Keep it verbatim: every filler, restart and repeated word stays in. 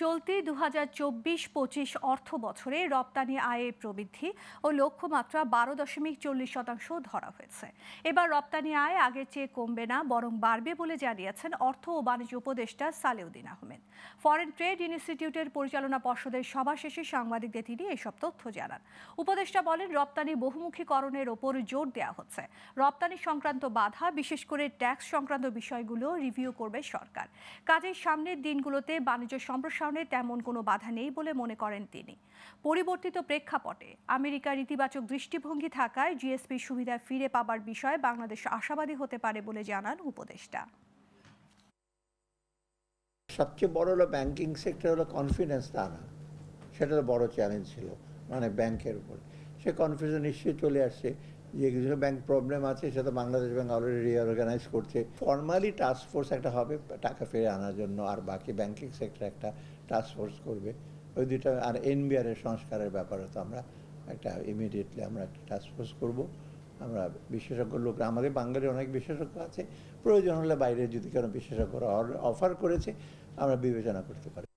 চলতি দু হাজার চব্বিশ পঁচিশ অর্থ বছরে রপ্তানি আয়ে প্রবৃদ্ধি ও লক্ষ্যমাত্রা বারো দশমিক চল্লিশ শতাংশ ধরা হয়েছে। এবার রপ্তানি আয় আগের চেয়ে কমবে না, বরং বাড়বে বলে জানিয়েছেন অর্থ ও বাণিজ্য উপদেষ্টা সালেউদ্দিন আহমেদ। ফরেন ট্রেড ইনস্টিটিউটের পরিচালনা পর্ষদের সভা শেষে সাংবাদিকদের তিনি এসব তথ্য জানান। উপদেষ্টা বলেন, রপ্তানি বহুমুখীকরণের ওপর জোর দেওয়া হচ্ছে। রপ্তানি সংক্রান্ত বাধা, বিশেষ করে ট্যাক্স সংক্রান্ত বিষয়গুলো রিভিউ করবে সরকার। কাজের সামনের দিনগুলোতে বাণিজ্য সম্প্রসারণ তেমন কোনো বাধা নেই বলে মনে করেন তিনি। পরিবর্তিত প্রেক্ষাপটে আমেরিকার ইতিবাচক দৃষ্টিভঙ্গি থাকায় জিএসপি সুবিধা ফিরে পাবার বিষয়ে বাংলাদেশ আশাবাদী হতে পারে বলে জানান উপদেষ্টা। সবচেয়ে বড় হলো ব্যাংকিং সেক্টর, হলো কনফিডেন্স আনা, সেটা বড় চ্যালেঞ্জ ছিল, মানে ব্যাংকের উপরে সে কনফিডেন্স নিশ্চয়ই চলে আসছে। যে কিছু ব্যাংক প্রবলেম আছে সেটা বাংলাদেশ ব্যাংক অলরেডি রিঅর্গানাইজ করছে। ফর্মালি টাস্কফোর্স একটা হবে টাকা ফিরে আনার জন্য, আর বাকি ব্যাংকিং সেক্টর একটা টাস্কফোর্স করবে। ওই দুইটা আর এনবিআর এর সংস্কারের ব্যাপারে তো আমরা একটা ইমিডিয়েটলি আমরা একটা টাস্কফোর্স করব। আমরা বিশেষজ্ঞ লোক, আমাদের বাঙালির অনেক বিশেষজ্ঞ আছে, প্রয়োজন হলে বাইরে যদি কোনো বিশেষজ্ঞরা অফার করেছে আমরা বিবেচনা করতে পারি।